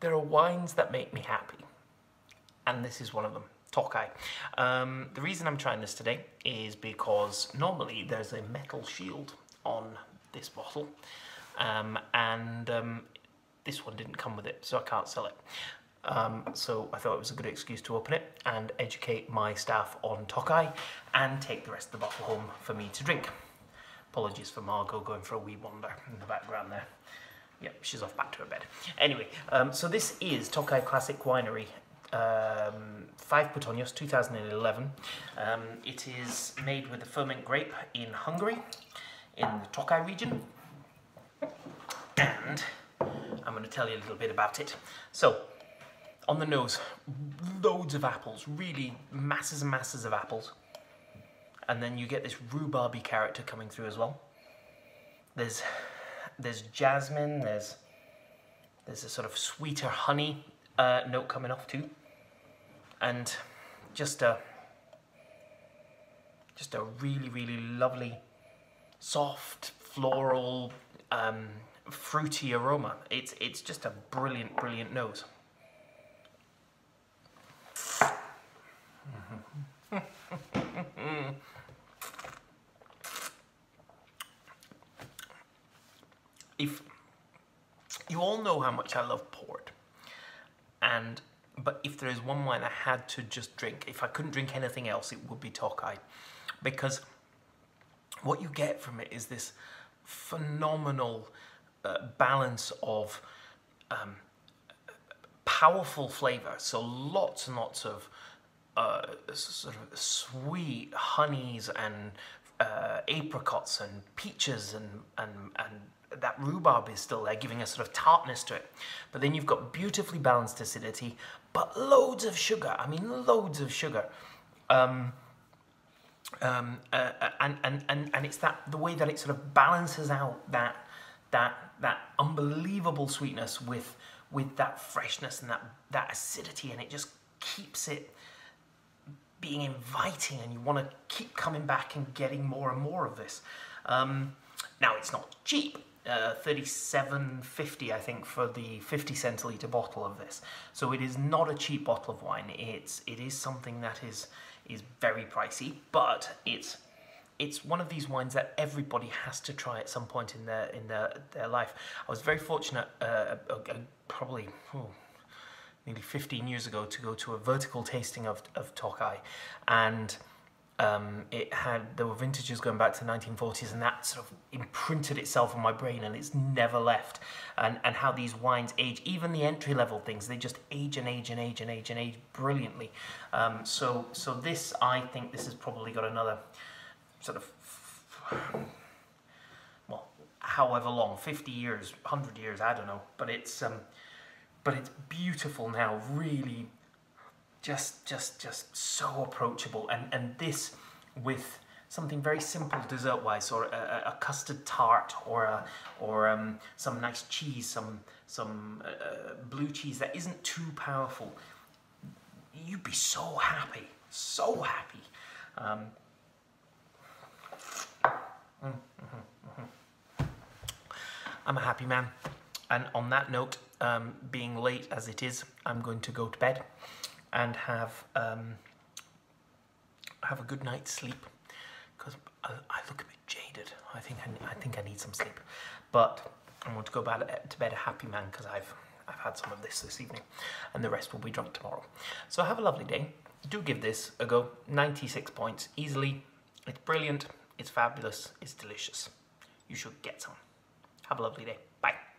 There are wines that make me happy, and this is one of them, Tokaji. The reason I'm trying this today is because normally there's a metal shield on this bottle, this one didn't come with it, so I can't sell it. So I thought it was a good excuse to open it and educate my staff on Tokaji and take the rest of the bottle home for me to drink. Apologies for Margot going for a wee wander in the background there. Yep, she's off back to her bed. Anyway, so this is Tokaji Classic Winery, 5 Puttonyos, 2011. It is made with the Furmint grape in Hungary, in the Tokaji region. And I'm going to tell you a little bit about it. So, on the nose, loads of apples, really masses and masses of apples. And then you get this rhubarby character coming through as well. There's jasmine, there's a sort of sweeter honey note coming off too, and just a really, really lovely, soft, floral, fruity aroma. It's just a brilliant, brilliant nose. If you all know how much I love port, but if there is one wine I had to just drink, if I couldn't drink anything else, it would be Tokaji, because what you get from it is this phenomenal balance of powerful flavour. So lots and lots of sort of sweet honeys and apricots and peaches and that rhubarb is still there, giving a sort of tartness to it. But then you've got beautifully balanced acidity, but loads of sugar. I mean, loads of sugar. And it's the way that it sort of balances out that unbelievable sweetness with that freshness and that acidity, and it just keeps it being inviting, and you want to keep coming back and getting more and more of this. Now, it's not cheap, $37.50 I think for the 50 centilitre bottle of this. So it is not a cheap bottle of wine. It is something that is very pricey, but it's one of these wines that everybody has to try at some point in their life. I was very fortunate, probably nearly 15 years ago, to go to a vertical tasting of Tokaji, and there were vintages going back to the 1940s, and that sort of imprinted itself on my brain, and it's never left. And how these wines age, even the entry level things, they just age and age and age and age and age brilliantly. So this, I think this has probably got another sort of, well, however long, 50 years, 100 years, I don't know. But it's beautiful now, really. Just so approachable, and this with something very simple dessert-wise, or a custard tart, or some nice cheese, some blue cheese that isn't too powerful. You'd be so happy, so happy. I'm a happy man, and on that note, being late as it is, I'm going to go to bed and have a good night's sleep, because I look a bit jaded. I think I need some sleep, but I want to go to bed a happy man, because I've had some of this evening, and the rest will be drunk tomorrow. So have a lovely day. Do give this a go. 96 points easily. It's brilliant. It's fabulous. It's delicious. You should get some. Have a lovely day. Bye.